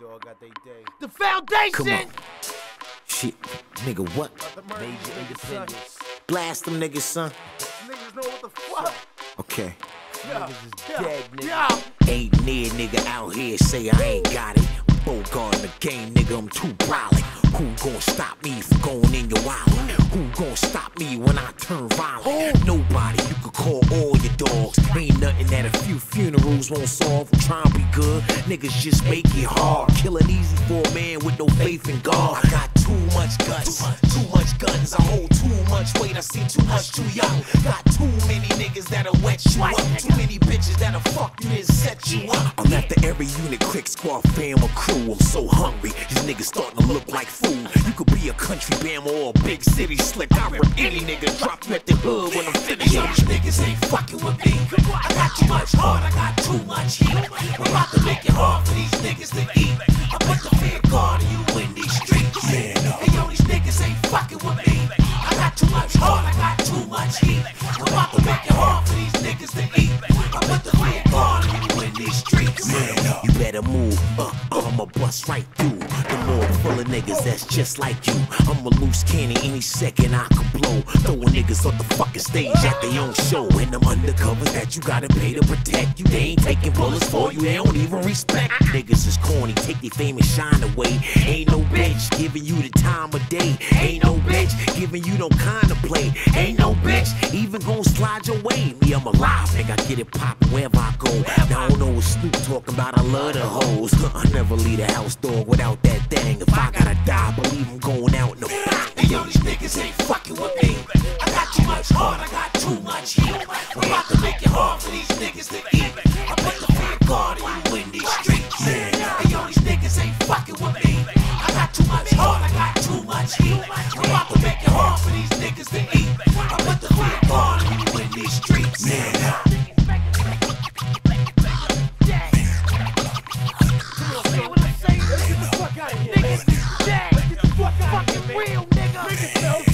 dog got they day. The foundation! Come on. Shit, nigga, what? Major independence. Blast them niggas, son. Niggas know what the fuck. Okay. Yeah. Niggas is dead, nigga. Yeah. Ain't near nigga out here say I ain't got it. Bogart in the game, nigga, I'm too violent. Who gon' stop me from going in your island? Who gon' stop me when I turn violent? Nobody, you could call all your dogs. Ain't nothing that a few funerals won't solve. I'm trying to be good, niggas just make it hard. Killing easy for a man with no faith in God. I got too much guts, too much guns. I hold too much weight, I see too much too young. Got too many niggas that'll wet you up. Too many bitches that'll fuck you and set you up. I'm after every unit, click, squad, fam, or crew. I'm so hungry, these niggas starting to look like food. You could be a country bam or a big city slick. I rip any nigga, drop you at the hood when I'm finished. Yo, you niggas ain't fucking with me. I got too much heart, I got too much heat. I'm about to make it hard for these niggas to eat. I put the fear guard on you in these streets. Man, hey, yo, these niggas ain't fucking with me. I got too much heart, I got too much heat. I'm about to make it hard for these niggas to eat. I put the fear guard on you in these streets. Man, you better move up. I'ma bust right through the Lord full of niggas that's just like you. I'm a loose cannon, any second I can blow. Throwing niggas off the fucking stage at their own show. And them undercovers that you gotta pay to protect you. They ain't taking bullets for you, they don't even respect. Niggas is corny, take their fame and shine away. Ain't no bitch giving you the time of day. Ain't no bitch giving you no kind of play. Ain't no bitch even gon' slide your way. Me, I'm alive, nigga, I get it poppin' wherever I go. Now I don't know what Snoop talking about, I love the hoes. I never leave the house dog without that thing. If I gotta die, believe I'm going out in the back. Hey, yo, these niggas ain't fucking with me. I got too much heart, I got too much heat. I'm about to make it hard for these niggas to eat. I put the fear guard on you in these streets. Hey, yo, these niggas ain't fucking with me. I got too much heart, I got too much heat. I'm about to make it hard for these niggas to eat. I put the fear guard on you in these streets. Get the fuck out of here, nigga. Fucking real, nigga.